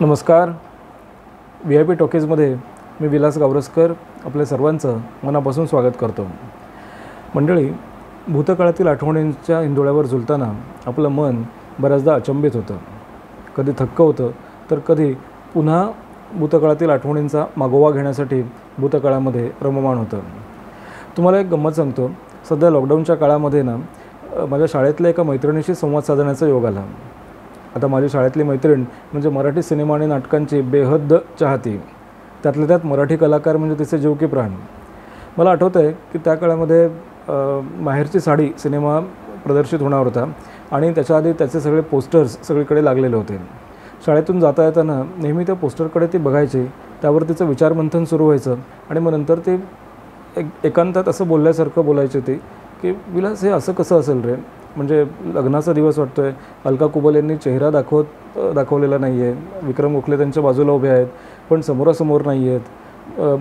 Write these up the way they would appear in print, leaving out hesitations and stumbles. नमस्कार. VIP टॉकीजमध्ये मी विलास गावरसकर आपल्या सर्वांचं मनापासून स्वागत करतो. मंडळी, भूतकाळातील आठवणींच्या इंदोळ्यावर झुलताना आपलं मन बऱ्याचदा अचंबित होतं. कधी थक्क होतं तर कधी पुन्हा भूतकाळातील आठवणींचा मागोवा घेण्यासाठी भूतकाळामध्ये रममाण होतं. तुम्हाला एक गंमत सांगतो. सध्या लॉकडाऊनच्या काळामध्ये ना माझ्या शाळेतल्या एका मैत्रिणीशी संवाद साधण्याचा योग आला. आता माझी शाळेतली मैत्रीण म्हणजे मराठी सिनेमा आणि नाटकांची बेहद्द चाहती, त्यातल्या त्यात मराठी कलाकार म्हणजे तिचे जीव की प्राण. मला आठवतं आहे की त्या काळामध्ये माहेरची साडी सिनेमा प्रदर्शित होणार होता आणि त्याच्या आधी त्याचे सगळे पोस्टर्स सगळीकडे लागलेले होते. शाळेतून जाता येताना नेहमी त्या पोस्टरकडे ती बघायची, त्यावर तिचं विचारमंथन सुरू व्हायचं आणि मग नंतर ती एकांतात असं बोलल्यासारखं बोलायची ती की विलास हे असं कसं असेल रे, म्हणजे लग्नाचा दिवस वाटतो आहे, अलका कुबल यांनी चेहरा दाखवलेला नाही आहे, विक्रम गोखले त्यांच्या बाजूला उभे आहेत पण समोरासमोर नाही आहेत,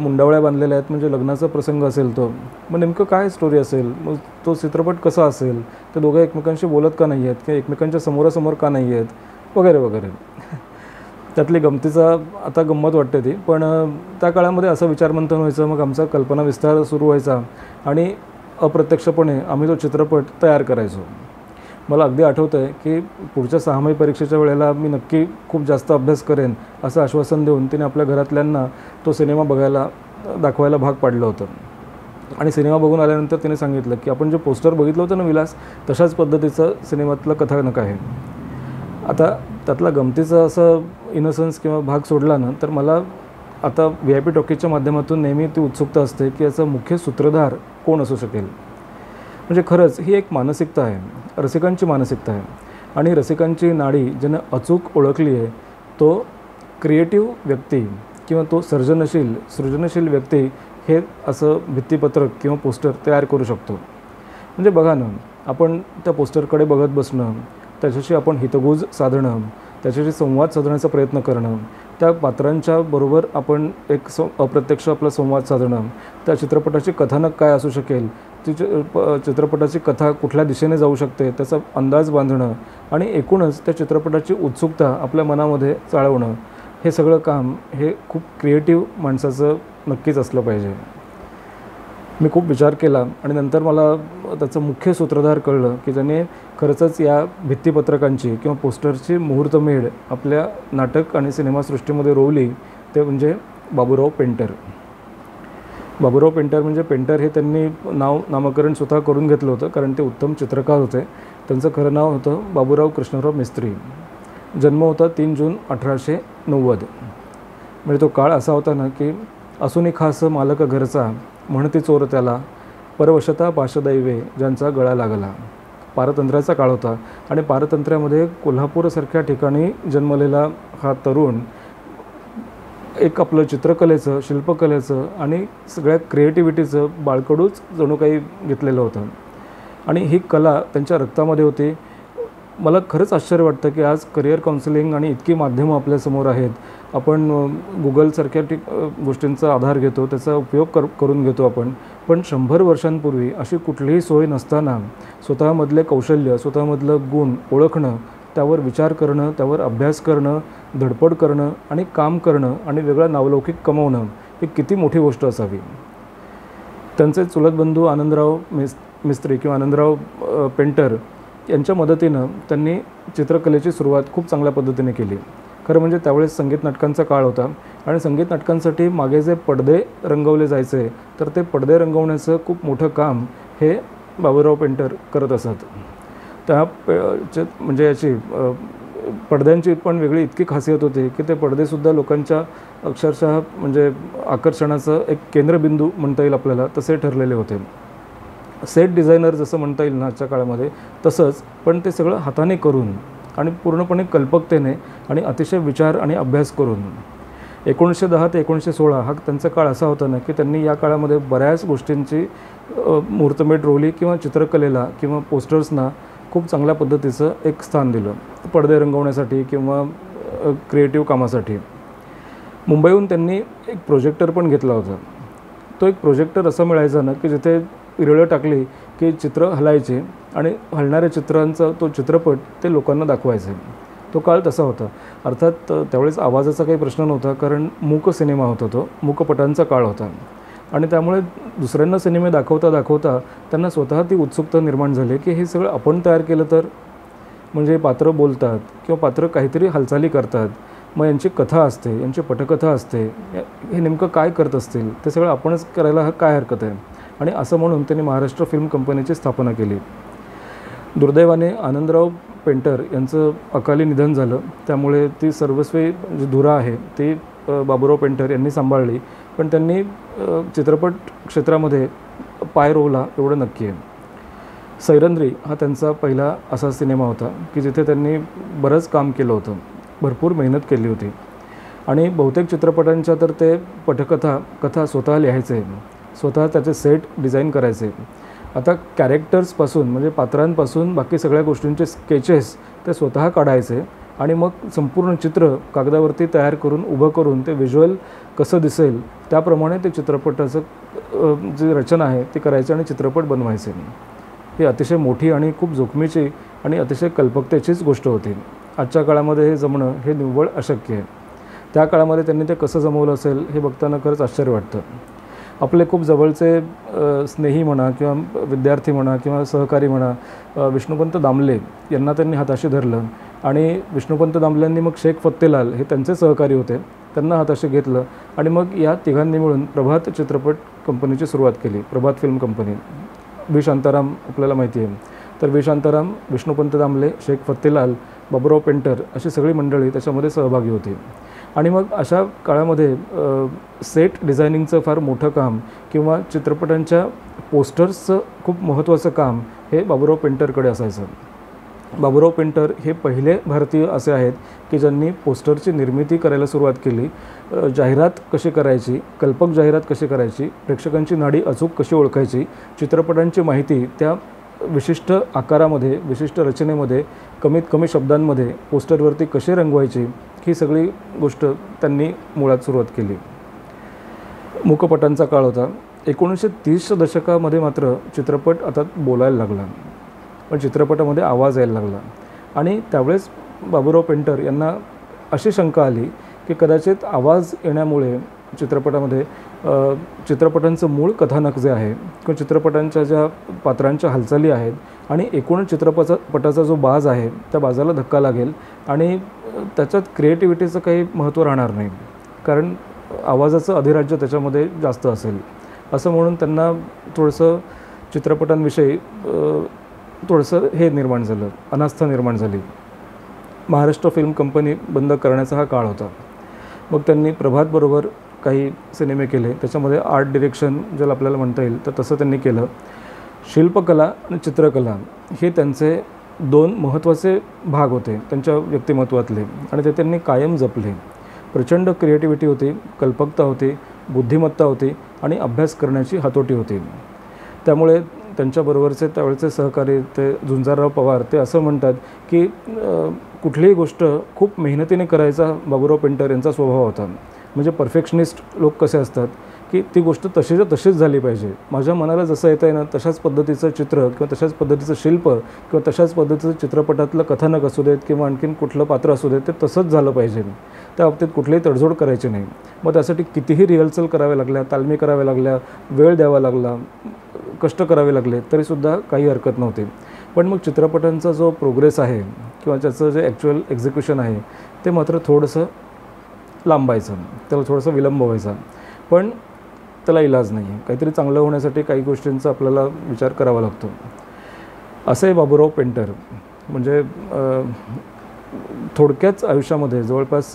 मुंडावळ्या बांधलेल्या आहेत म्हणजे लग्नाचा प्रसंग असेल तो, मग नेमकं काय स्टोरी असेल, मग तो चित्रपट कसा असेल, ते दोघं एकमेकांशी बोलत का नाही आहेत किंवा एकमेकांच्या समोरासमोर का नाही आहेत वगैरे वगैरे. त्यातली गमतीचा आता गंमत वाटते ती, पण त्या काळामध्ये असं विचारमंथन व्हायचं. मग आमचा कल्पना विस्तार सुरू व्हायचा आणि अप्रत्यक्षपणे आम्ही तो चित्रपट तयार करायचो. मला अगदी आठवतं आहे की पुढच्या 6 महिने परीक्षेच्या वेळेला मी नक्की खूप जास्त अभ्यास करेन असं आश्वासन देऊन तिने आपल्या घरातल्यांना तो सिनेमा बघायला दाखवायला भाग पाडलं होतं. आणि सिनेमा बघून आल्यानंतर तिने सांगितलं की आपण जे पोस्टर बघितलं होतं ना विलास, तशाच पद्धतीचं सिनेमातलं कथानक आहे. आता त्यातला गमतीचं असं इनोसन्स किंवा भाग सोडला ना, तर मला आता VIP टॉकीजच्या माध्यमातून नेहमी ती उत्सुकता असते की याचा मुख्य सूत्रधार कोण असू शकेल. म्हणजे खरंच ही एक मानसिकता आहे, रसिकांची मानसिकता आहे, आणि रसिकांची नाडी ज्यानं अचूक ओळखली आहे तो क्रिएटिव्ह व्यक्ती किंवा तो सृजनशील व्यक्ती हे असं भित्तीपत्रक किंवा पोस्टर तयार करू शकतो. म्हणजे बघा ना, आपण त्या पोस्टरकडे बघत बसणं, त्याच्याशी आपण हितगुज साधणं, त्याच्याशी संवाद साधण्याचा प्रयत्न करणं, त्या पात्रांच्या बरोबर आपण एक अप्रत्यक्ष आपला संवाद साधणं, त्या चित्रपटाची कथानक काय असू शकेल, ती चित्रपटाची कथा कुठल्या दिशेने जाऊ शकते त्याचा अंदाज बांधणं आणि एकूणच त्या चित्रपटाची उत्सुकता आपल्या मनामध्ये चाळवणं, हे सगळं काम हे खूप क्रिएटिव्ह माणसाचं नक्कीच असलं पाहिजे. मी खूप विचार केला आणि नंतर मला त्याचं मुख्य सूत्रधार कळलं की त्याने खरंच या भित्तीपत्रकांची किंवा पोस्टरची मुहूर्तमेढ आपल्या नाटक आणि सिनेमासृष्टीमध्ये रोवली, ते म्हणजे बाबूराव पेंटर. बाबूराव पेंटर म्हणजे पेंटर हे त्यांनी नामकरण स्वतः करून घेतलं होतं कारण ते उत्तम चित्रकार होते. त्यांचं खरं नाव होतं बाबूराव कृष्णराव मिस्त्री. जन्म होता 3 जून 1890. म्हणजे तो काळ असा होता ना की असूनही खास मालक घरचा म्हणते चोर त्याला, परवशता पाशदैवे ज्यांचा गळा लागला. पारतंत्र्याचा काळ होता आणि पारतंत्र्यामध्ये कोल्हापूरसारख्या ठिकाणी जन्मलेला हा तरुण एक आपलं चित्रकलेचं, शिल्पकलेचं आणि सगळ्या क्रिएटिव्हिटीचं बाळकडूच जणू काही घेतलेलं होतं आणि ही कला त्यांच्या रक्तामध्ये होती. मला खरंच आश्चर्य वाटतं की आज करिअर काउन्सिलिंग आणि इतकी माध्यमं आपल्यासमोर आहेत, आपण गुगलसारख्या गोष्टींचा आधार घेतो, त्याचा उपयोग करून घेतो आपण, पण 100 वर्षांपूर्वी अशी कुठलीही सोय नसताना स्वतःमधले कौशल्य, स्वतःमधलं गुण ओळखणं, त्यावर विचार करणं, त्यावर अभ्यास करणं, धडपड करणं आणि काम करणं आणि वेगळा नावलौकिक कमवणं ही किती मोठी गोष्ट असावी. त्यांचे चुलत बंधू आनंदराव मिस्त्री किंवा आनंदराव पेंटर यांच्या मदतीनं त्यांनी चित्रकलेची सुरुवात खूप चांगल्या पद्धतीने केली. खरं म्हणजे त्यावेळेस संगीत नाटकांचा काळ होता आणि संगीत नाटकांसाठी मागे जे पडदे रंगवले जायचे तर ते पडदे रंगवण्याचं खूप मोठं काम हे बाबूराव पेंटर करत असत. म्हणजे याची पडद्यांची पण वेगळी इतकी खासियत होती की ते पडदेसुद्धा लोकांच्या अक्षरशः म्हणजे आकर्षणाचं एक केंद्रबिंदू म्हणता येईल आपल्याला, तसे ठरलेले होते. सेट डिझायनर जसं म्हणता येईल ना आजच्या काळामध्ये, तसंच पण ते सगळं हाताने करून आणि पूर्णपणे कल्पकतेने आणि अतिशय विचार आणि अभ्यास करून. 1910 ते 1916 हा त्यांचा काळ असा होता ना की त्यांनी या काळामध्ये बऱ्याच गोष्टींची मुहूर्तमेढ रोवली किंवा चित्रकलेला किंवा पोस्टर्सना खूप चांगल्या पद्धतीचं एक स्थान दिलं पडदे रंगवण्यासाठी किंवा क्रिएटिव्ह कामासाठी. मुंबईहून त्यांनी एक प्रोजेक्टर पण घेतला होता. तो एक प्रोजेक्टर असा मिळायचा ना की जिथे पिरळं टाकली की चित्र हलायचे आणि हलणाऱ्या चित्रांचा तो चित्रपट ते लोकांना दाखवायचे. तो काळ तसा होता। अर्थात त्यावेळेस आवाजाचा काही प्रश्न नव्हता, कारण मूक सिनेमा होता तो, मूकपटांचा काळ होता आणि त्यामुळे दुसऱ्यांना सिनेमे दाखवता दाखवता त्यांना स्वतः ती उत्सुकता निर्माण झाली की हे सगळं आपण तयार केलं तर म्हणजे पात्र बोलतात किंवा पात्र काहीतरी हालचाली करतात, मग यांची कथा असते, यांची पटकथा असते, हे नेमकं काय करत असतील ते सगळं आपणच करायला काय हरकत आहे, आणि असं म्हणून त्यांनी महाराष्ट्र फिल्म कंपनीची स्थापना केली। दुर्दैवाने आनंदराव पेंटर यांचं अकाली निधन झालं, त्यामुळे ती सर्वस्वी जी धुरा आहे ती बाबूराव पेंटर यांनी सांभाळली, पण त्यांनी चित्रपट क्षेत्रामध्ये पाय रोवला एवढं नक्की आहे। सईरेंद्री हा त्यांचा पहिला असा सिनेमा होता की जिथे त्यांनी बरंच काम केलं होतं, भरपूर मेहनत केली होती आणि बहुतेक चित्रपटांच्या तर ते पटकथा कथा स्वतः लिहायचे, स्वतः त्याचे सेट डिझाईन करायचे। आता कॅरेक्टर्सपासून म्हणजे पात्रांपासून बाकी सगळ्या गोष्टींचे स्केचेस ते स्वतः काढायचे आणि मग संपूर्ण चित्र कागदावरती तयार करून उभं करून ते व्हिज्युअल कसं दिसेल त्याप्रमाणे ते चित्रपटाचं जी रचना आहे ती करायचं आणि चित्रपट बनवायचे। ही अतिशय मोठी आणि खूप जोखमीची आणि अतिशय कल्पकतेचीच गोष्ट होती। आजच्या काळामध्ये हे जमणं हे निव्वळ अशक्य आहे। त्या काळामध्ये त्यांनी ते कसं जमवलं असेल हे बघताना खरंच आश्चर्य वाटतं। आपले खूप जवळचे स्नेही म्हणा किंवा विद्यार्थी म्हणा किंवा सहकारी म्हणा विष्णुपंत दामले यांना त्यांनी हाताशी धरलं आणि विष्णुपंत दामलेंनी मग शेख फतेलाल हे त्यांचे सहकारी होते त्यांना हाताशी घेतलं आणि मग या तिघांनी मिळून प्रभात चित्रपट कंपनीची सुरुवात केली। Prabhat film company, V Shantaram आपल्याला माहिती आहे, तर व्ही शांताराम, विष्णुपंत दामले, शेख फतेलाल, बाबूराव पेंटर अशी सगळी मंडळी त्याच्यामध्ये सहभागी होती। आणि मग अशा काळामध्ये सेट डिझायनिंगचं फार मोठं काम किंवा चित्रपटांच्या पोस्टर्सचं खूप महत्त्वाचं काम हे बाबूराव पेंटरकडे असायचं। बाबूराव पेंटर हे पहिले भारतीय असे आहेत की ज्यांनी पोस्टरची निर्मिती करायला सुरुवात केली। जाहिरात कशी करायची, कल्पक जाहिरात कशी करायची, प्रेक्षकांची नाडी अचूक कशी ओळखायची, चित्रपटांची माहिती त्या विशिष्ट आकारामध्ये विशिष्ट रचनेमध्ये कमीत कमी शब्दांमध्ये पोस्टरवरती कशी रंगवायची ही सगळी गोष्ट त्यांनी मुळात सुरुवात केली। मूकपटांचा काळ होता। 1930च्या दशकामध्ये मात्र चित्रपट आता बोलायला लागला, पण चित्रपटामध्ये आवाज यायला लागला आणि त्यावेळेस बाबूराव पेंटर यांना अशी शंका आली की कदाचित आवाज येण्यामुळे चित्रपटामध्ये चित्रपटांचं मूळ कथानक जे आहे किंवा चित्रपटांच्या ज्या पात्रांच्या हालचाली आहेत आणि एकूण चित्रपटाचा जो बाज आहे त्या बाजाला धक्का लागेल आणि त्याच्यात क्रिएटिव्हिटीचं काही महत्त्व राहणार नाही, कारण आवाजाचं अधिराज्य त्याच्यामध्ये जास्त असेल, असं म्हणून त्यांना थोडंसं चित्रपटांविषयी थोडंसं हे निर्माण झालं, अनास्था निर्माण झाली। महाराष्ट्र फिल्म कंपनी बंद करण्याचा हा काळ होता। मग त्यांनी प्रभातबरोबर काही सिनेमे केले, त्याच्यामध्ये आर्ट डिरेक्शन ज्याला आपल्याला म्हणता येईल तर तसं त्यांनी केलं। शिल्पकला आणि चित्रकला हे त्यांचे दोन महत्त्वाचे भाग होते त्यांच्या व्यक्तिमत्वातले आणि ते त्यांनी कायम जपले। प्रचंड क्रिएटिव्हिटी होती, कल्पकता होती, बुद्धिमत्ता होती आणि अभ्यास करण्याची हातोटी होती। त्यामुळे त्यांच्याबरोबरचे त्यावेळचे सहकारी ते झुंजारराव पवार ते असं म्हणतात की कुठलीही गोष्ट खूप मेहनतीने करायचा बाबूराव पेंटर यांचा स्वभाव होता। म्हणजे परफेक्शनिस्ट लोक कसे असतात की ती गोष्ट तशीच्या तशीच झाली पाहिजे, माझ्या मनाला जसं येतं आहे ना तशाच पद्धतीचं चित्र किंवा तशाच पद्धतीचं शिल्प किंवा तशाच पद्धतीचं चित्रपटातलं कथानक असू देत किंवा आणखीन कुठलं पात्र असू देत ते तसंच झालं पाहिजे, त्या बाबतीत कुठलीही तडजोड करायची नाही। मग त्यासाठी कितीही रिहर्सल कराव्या लागल्या, तालमी कराव्या लागल्या, वेळ द्यावा लागला, कष्ट करावे लागले तरीसुद्धा काही हरकत नव्हती। पण मग चित्रपटांचा जो प्रोग्रेस आहे किंवा त्याचं जे ॲक्च्युअल एक्झिक्युशन आहे ते मात्र थोडंसं लांबायचं, त्याला थोडंसं विलंब व्हायचा, पण त्याला इलाज नाही आहे, काहीतरी चांगलं होण्यासाठी काही गोष्टींचा आपल्याला विचार करावा लागतो। असे बाबूराव पेंटर म्हणजे थोडक्याच आयुष्यामध्ये जवळपास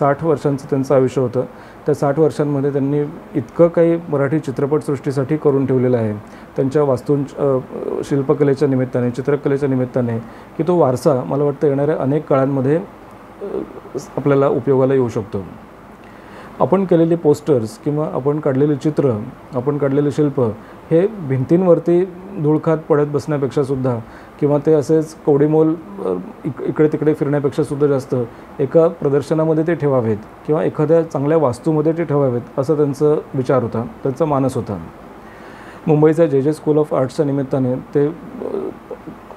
60 वर्षांचं त्यांचं आयुष्य होतं, त्या 60 वर्षांमध्ये त्यांनी इतकं काही मराठी चित्रपटसृष्टीसाठी करून ठेवलेलं आहे त्यांच्या शिल्पकलेच्या निमित्ताने, चित्रकलेच्या निमित्ताने, की तो वारसा मला वाटतं येणाऱ्या अनेक काळांमध्ये आपल्याला उपयोगाला येऊ शकतो। आपण केलेली पोस्टर्स किंवा आपण काढलेली चित्र, आपण काढलेले शिल्प हे भिंतींवरती धूळखात पडत बसण्यापेक्षासुद्धा किंवा ते असेच कवडीमोल इकडे तिकडे फिरण्यापेक्षासुद्धा जास्त एका प्रदर्शनामध्ये ते ठेवावेत किंवा एखाद्या चांगल्या वास्तूमध्ये ते ठेवावेत असा त्यांचा विचार होता, त्यांचा मानस होता। मुंबईचा जे जे स्कूल ऑफ आर्ट्सच्या निमित्ताने ते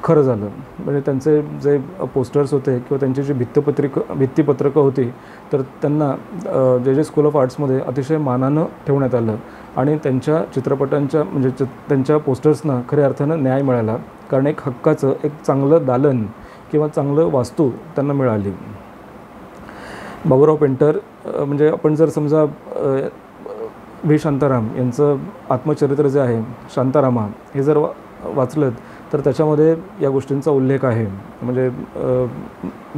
खरं झालं। म्हणजे त्यांचे जे पोस्टर्स होते किंवा त्यांची जी भित्तीपत्रकं होती तर त्यांना जे जे स्कूल ऑफ आर्ट्समध्ये अतिशय मानानं ठेवण्यात आलं आणि त्यांच्या चित्रपटांच्या म्हणजे त्यांच्या पोस्टर्सना खऱ्या अर्थानं न्याय मिळाला, कारण एक हक्काचं एक चांगलं दालन किंवा चांगलं वास्तू त्यांना मिळाली। बाबूराव पेंटर म्हणजे आपण जर समजा व्ही शांताराम यांचं आत्मचरित्र जे आहे शांतारामा हे जर वाचलत तर त्याच्यामध्ये या गोष्टींचा उल्लेख आहे। म्हणजे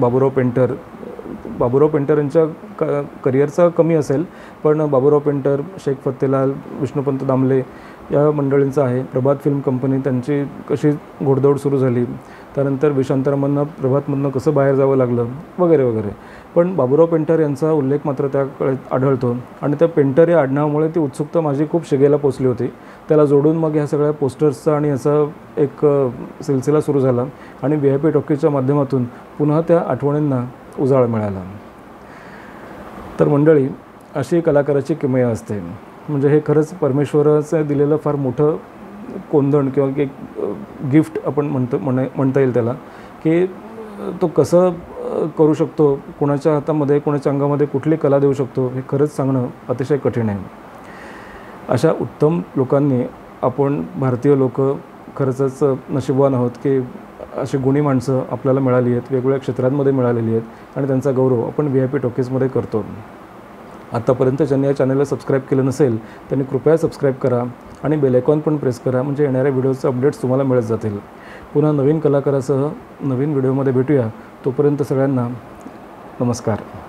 बाबूराव पेंटर यांच्या करिअरचा कमी असेल पण बाबूराव पेंटर, शेख फतेलाल, विष्णुपंत दामले या मंडळींचा आहे। प्रभात फिल्म कंपनी त्यांची कशी घोडदौड सुरू झाली, त्यानंतर व्ही शांतारामांना प्रभातमधनं कसं बाहेर जावं लागलं वगैरे वगैरे, पण बाबूराव पेंटर यांचा उल्लेख मात्र त्या काळात आढळतो आणि त्या पेंटर या आडनावामुळे ती उत्सुकता माझी खूप शिगेला पोचली होती। त्याला जोडून मग ह्या सगळ्या पोस्टर्सचा आणि याचा एक सिलसिला सुरू झाला आणि VIP टॉकीजच्या माध्यमातून पुन्हा त्या आठवणींना उजाळा मिळाला। तर मंडळी, अशी कलाकाराची किमया असते। म्हणजे हे खरंच परमेश्वराचं दिलेलं फार मोठं कोंदण किंवा एक गिफ्ट आपण म्हणता येईल त्याला, की तो कसं करू शकतो, कोणाच्या हातामध्ये कोणाच्या अंगामध्ये कुठली कला देऊ शकतो हे खरंच सांगणं अतिशय कठीण आहे। अशा उत्तम लोकांनी आपण भारतीय लोक खरंच नशीबवान आहोत की अशी गुणी माणसं आपल्याला मिळाली आहेत, वेगवेगळ्या क्षेत्रांमध्ये मिळालेली आहेत आणि त्यांचा गौरव आपण VIP टॉकीजमध्ये करतो। आतापर्यंत ज्यांनी या चॅनलला सबस्क्राईब केलं नसेल त्यांनी कृपया सबस्क्राईब करा आणि बेल आयकॉन पण प्रेस करा, म्हणजे येणाऱ्या व्हिडिओचे अपडेट्स तुम्हाला मिळत जातील। पुन्हा नवीन कलाकारासह नवीन व्हिडिओमध्ये भेटूया, तोपर्यंत सगळ्यांना नमस्कार।